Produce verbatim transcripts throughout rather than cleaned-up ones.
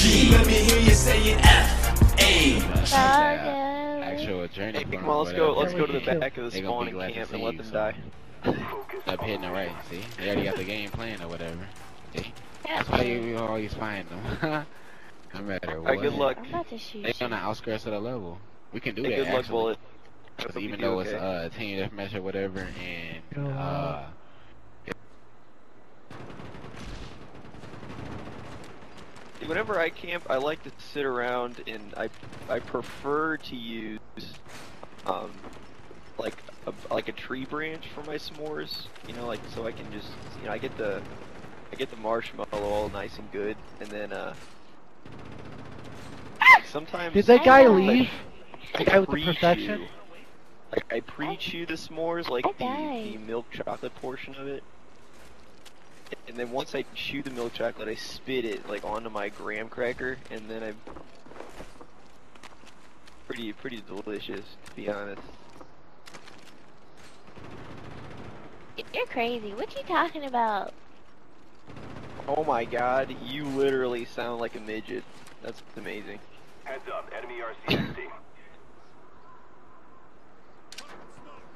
G. Let me hear you saying F A. Actual journey. Come on, let's go. Let's go to the back of the spawning camp and let them die. Up hitting the right. See, they already got the game plan or whatever. See? That's why you always find them. No matter what. Alright, good luck. They're on the outskirts of the level. We can do that. Good luck, bullet. Even though it's a team deathmatch or whatever, and uh. Whenever I camp, I like to sit around, and I I prefer to use um like a, like a tree branch for my s'mores, you know, like so I can just you know I get the I get the marshmallow all nice and good, and then uh like sometimes did that guy leave? Like, the guy with the perfection. You, like I pre-chew the s'mores, like the, the milk chocolate portion of it. And then once I chew the milk chocolate, I spit it like onto my graham cracker, and then I pretty pretty delicious, to be honest. You're crazy. What you talking about? Oh my God! You literally sound like a midget. That's amazing. Heads up, enemy R C S D.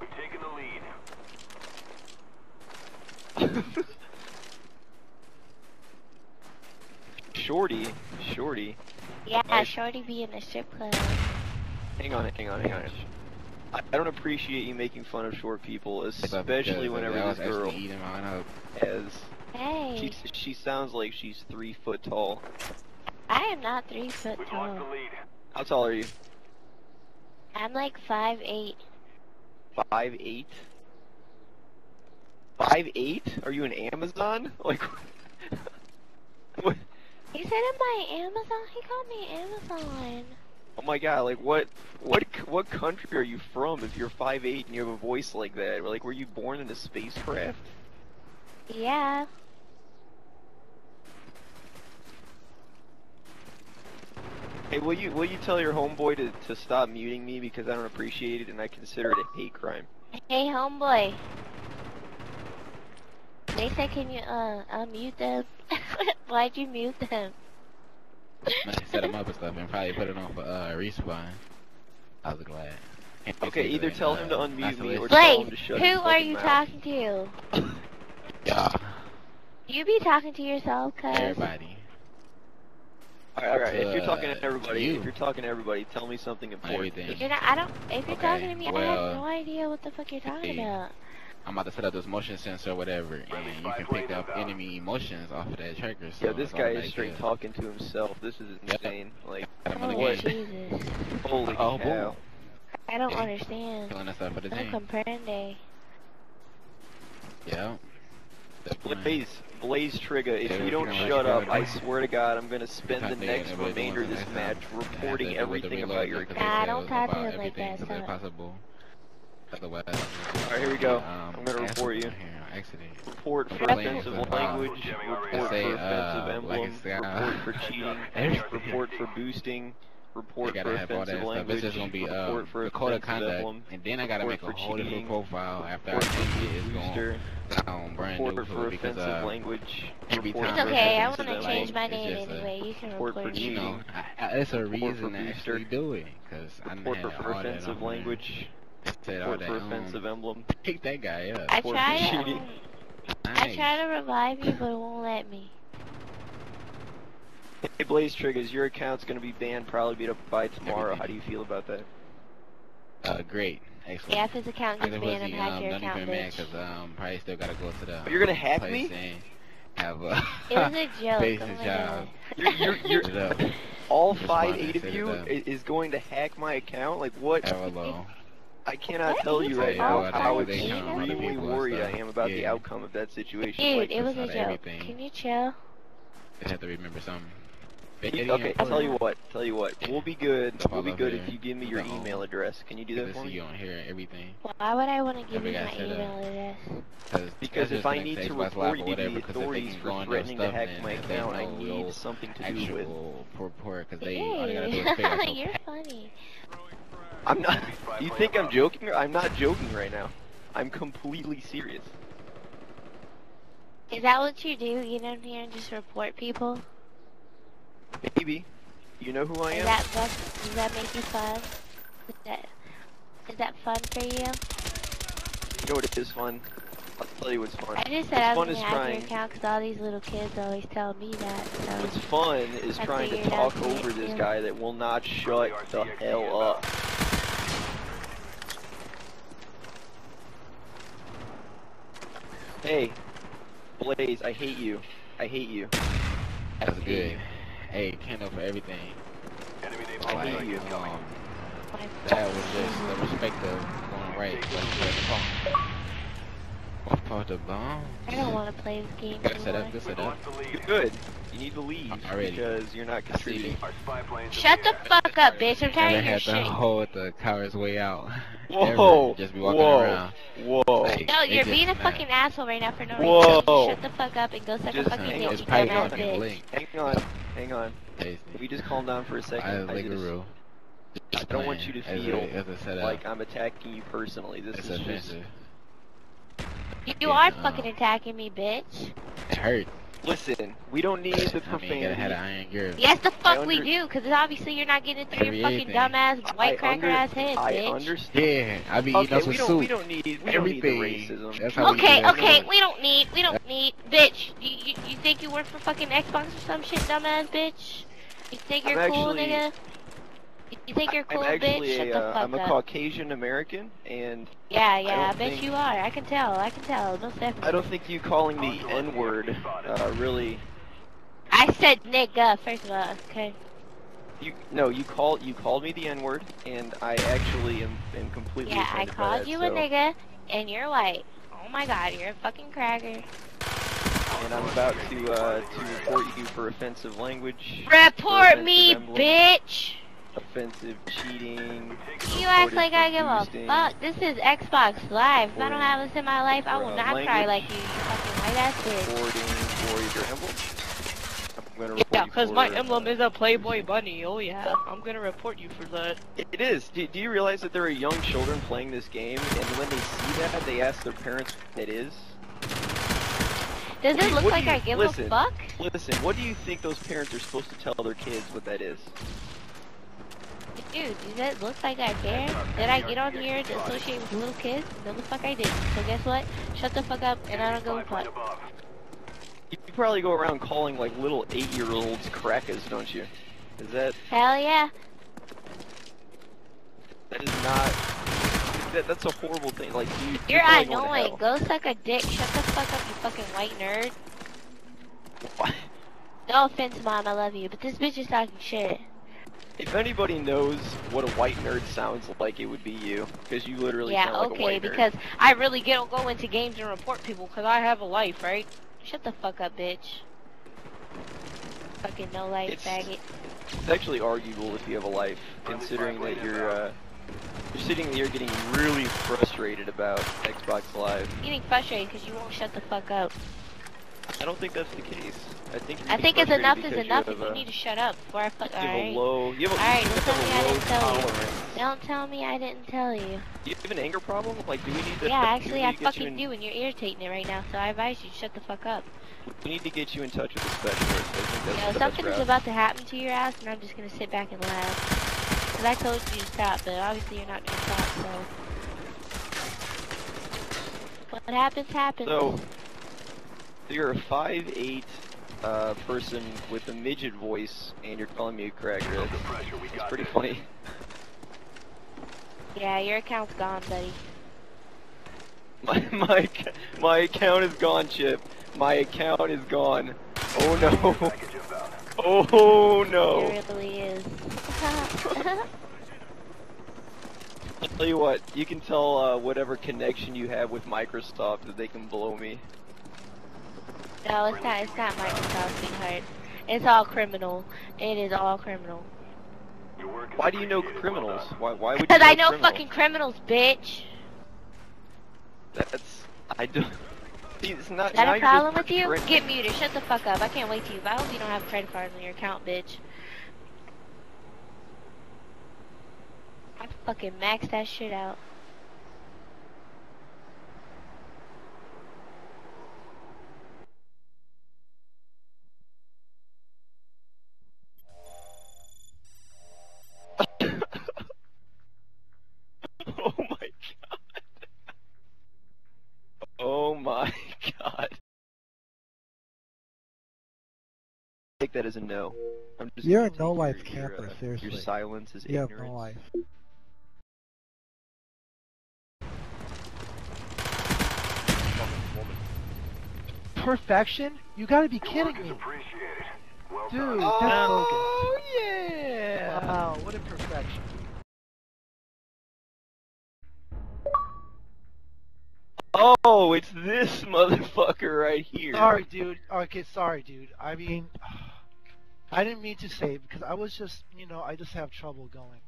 We've taken the lead. Shorty, Shorty. Yeah, I, Shorty be in a strip club. Hang on, hang on, hang on. I, I don't appreciate you making fun of short people, especially whenever this girl has. Hey. She, she sounds like she's three foot tall. I am not three foot tall. How tall are you? I'm like five eight. Five eight? Five eight? Are you an Amazon? Like. What? He said it by Amazon. He called me Amazon. Oh my God! Like what? What? What country are you from? If you're five eight and you have a voice like that, like were you born in a spacecraft? Yeah. Hey, will you will you tell your homeboy to to stop muting me because I don't appreciate it and I consider it a hate crime. Hey, homeboy. They said, can you uh unmute them? Why'd you mute them? I set them up and stuff and probably put it on for uh, respawn. I was glad. Okay, either tell uh, him to unmute me or tell him to shut who are you talking to? Yeah. You be talking to yourself, cuz? Everybody. Alright, alright, if you're talking to everybody, if you're talking to everybody, tell me something important. If you're not, I don't, if you're talking to me, I have no idea what the fuck you're talking about. I'm about to set up this motion sensor or whatever, and you can pick up enemy emotions off of that tracker. So yeah, this guy is straight talking to himself. This is insane. Like, oh, Jesus. Holy oh, cow. I don't yeah. understand. I don't comprende. Yeah. Blaze, Blaze Trigger, if yeah, you don't shut up, I swear to God, I'm gonna spend the next remainder of this match reporting everything about your account. Nah, don't talk to him like that, stop. Alright, here we go. Um, I'm gonna report you. Accident. Report for offensive language, report say, for offensive uh, emblem, like report for cheating, report for boosting, report for offensive language, this is gonna be, uh, report for a code of conduct, emblem, and then I gotta make a whole new profile after I think it is going down brand new report for because, offensive uh, language. Report it's okay, I wanna change my name anyway, you can report for cheating. You know, it's a reason to actually do it, cause I didn't have all that on. Report for offensive language. Report for offensive emblem. Pick that guy up. I try to, um, nice. I try to revive you, but it won't let me. Hey, Blaze Triggers, your account's gonna be banned, probably beat up by tomorrow. How do you feel about that? Uh, great. Excellent. Yeah, if his account gets banned, I'm hack your account, bitch. Don't even mad, cause um, probably still gotta go to the. But you're gonna hack me? Have a. It was a joke. Basic job. You're, you're, you're all five, eight of you is going to hack my account. Like what? Hello. I cannot what? tell you right now how extremely worried I am about yeah. the outcome of that situation. Dude, like, it was a joke. Everything. Can you chill? I have to remember something. You, okay, I'll tell you what. Tell you what. We'll be good. We'll be good here. if you give me your no. email address. Can you do that for me? You on here and everything. Why would I want to give you my email address? Cause because if I need to report you to the authorities for threatening to hack my account, I need something to do with. Hey, you're funny. I'm not. You think I'm joking? I'm not joking right now. I'm completely serious. Is that what you do? You don't hear and just report people? Maybe. You know who I am? Is that fun? Does that make you fun? Is that, is that fun for you? You know what it is fun? I'll tell you what's fun. I just said I was going to hack your account because all these little kids always tell me that. So what's fun is I trying to talk over this too. guy that will not shut the hell up. Hey, Blaze, I hate you. I hate you. That's hate good. You. Hey, Kendall for everything. Enemy I hate like, you. Um, that was just the respect of going right. What part of the bomb? I don't want to play this game. Good set up. Good set up. You're good. You need to leave already because you're not contributing. Shut the fuck up, bitch! I'm tired of your shit. Had to hold the coward's way out. Whoa! Just be walking Whoa. around. Whoa! Like, no, you're being a fucking asshole right now for no reason. Whoa. Shut the fuck up and go suck just, a fucking dick, you dumbass bitch. Hang on, hang on. If we just calm down for a second, I, I, like just, a just I don't want you to feel as a, as a like I'm attacking you personally. This it's is offensive. Just... You, you are know. fucking attacking me, bitch. It hurts. Listen, we don't need the profanity. I mean, iron girl. Yes, the fuck we do, because obviously you're not getting it through your fucking dumbass white cracker ass head, bitch. I understand. Yeah, I be eating up with soup. We don't need everything. Okay, okay, we don't need, we don't need, bitch. You, you you think you work for fucking Xbox or some shit, dumbass bitch? You think you're cool, nigga? You think you're cool, bitch? Shut the fuck up. I'm a Caucasian American, and yeah, yeah, I, I bet think... you are. I can tell. I can tell. Most definitely. I don't think you calling the N-word uh, really. I said nigga first of all. Okay. You no, you called you called me the N-word, and I actually am, am completely. Yeah, I called you a nigga, and you're white. Oh my god, you're a fucking cracker. And I'm about to uh, to report you for offensive language. Report me, bitch. Offensive cheating. You act like I give a fuck. This is Xbox Live. If I don't have this in my life, I will not cry like you, you fucking white ass bitch. Yeah, because my emblem is a Playboy bunny. Oh yeah, I'm gonna report you for that. It is. Do, do you realize that there are young children playing this game, and when they see that, they ask their parents what it is? Does it look like I give a fuck? Listen, what do you think those parents are supposed to tell their kids what that is? Dude, does it look like I care? Did I get on here to associate with little kids? No, the fuck I did. So guess what? Shut the fuck up and I don't go and play. You probably go around calling like little eight-year-olds crackers, don't you? Is that... Hell yeah. That is not... That, that's a horrible thing. Like you, You're annoying. Go suck a dick. Shut the fuck up, you fucking white nerd. What? No offense, Mom. I love you. But this bitch is talking shit. If anybody knows what a white nerd sounds like, it would be you, because you literally yeah, sound like okay, a white nerd. Yeah, okay, because I really don't go into games and report people, because I have a life, right? Shut the fuck up, bitch. Fucking no life, it's, faggot. It's actually arguable if you have a life, considering that you're, uh, you're sitting there getting really frustrated about Xbox Live. You're getting frustrated because you won't shut the fuck up. I don't think that's the case. I think, I think it's enough is enough and you, you need to shut up before I fuck. Alright, don't tell me I didn't tell you. Don't tell me I didn't tell you. Do you have an anger problem? Like, do we need to... Yeah, actually I fucking do and you're irritating it right now, so I advise you to shut the fuck up. We need to get you in touch with a specialist. I think that's the best route. Something's about to happen to your ass and I'm just gonna sit back and laugh. Because I told you to stop, but obviously you're not gonna stop, so... What happens, happens. So, you're a five eight... Uh, person with a midget voice, and you're calling me a cracker. It's pretty funny. Yeah, your account's gone, buddy. My my my account is gone, Chip. My account is gone. Oh no. Oh no. It really is. I'll tell you what. You can tell uh, whatever connection you have with Microsoft that they can blow me. No, it's not, it's not Microsoft, sweetheart. It's all criminal. It is all criminal. Why do you know criminals? Why, why would you know Because I know criminals? fucking criminals, bitch! That's... I don't... It's not... Is that a problem with you? Get muted, shut the fuck up. I can't wait to you. I hope you don't have credit cards on your account, bitch. I fucking maxed that shit out. Take that as a no. I'm just You're a no life your, camper, your, uh, seriously. Your silence is you ignorance. You have no life. Perfection? You gotta be kidding me. Well Dude, done. that's Oh broken. yeah! Wow, what a perfection. Oh, it's this motherfucker right here. Sorry, dude. Okay, sorry, dude. I mean, I didn't mean to say it because I was just, you know, I just have trouble going.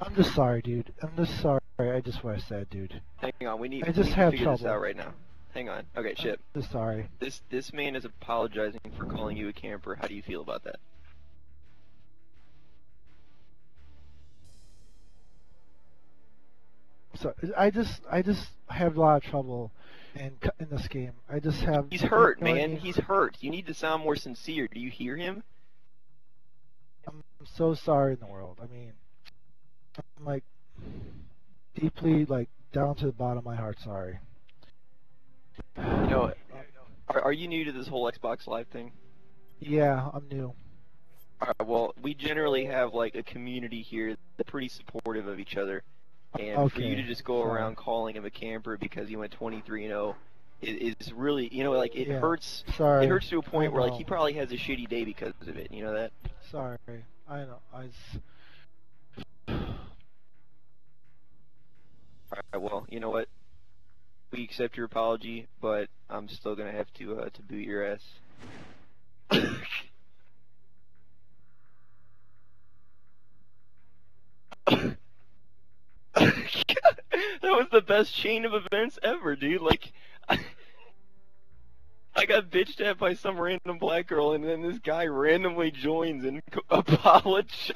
I'm just sorry, dude. I'm just sorry. I just what I said, dude. Hang on, we need, I just we need have to figure trouble. this out right now. Hang on. Okay, shit. I'm just sorry. This this man is apologizing for calling you a camper. How do you feel about that? So I just I just have a lot of trouble in in this game. I just have. He's hurt, no man. Idea. He's hurt. You need to sound more sincere. Do you hear him? I'm so sorry in the world. I mean, I'm like deeply, like down to the bottom of my heart. Sorry. You know, are, are you new to this whole Xbox Live thing? Yeah, I'm new. All right. Well, we generally have like a community here that's pretty supportive of each other. And okay. for you to just go around calling him a camper because he went twenty-three and oh is really, you know, like it yeah. hurts. Sorry. It hurts to a point where like he probably has a shitty day because of it. You know that? Sorry, I know. I. All right. Well, you know what? We accept your apology, but I'm still gonna have to uh, to boot your ass. That was the best chain of events ever, dude. Like, I, I got bitched at by some random black girl, and then this guy randomly joins and apologizes.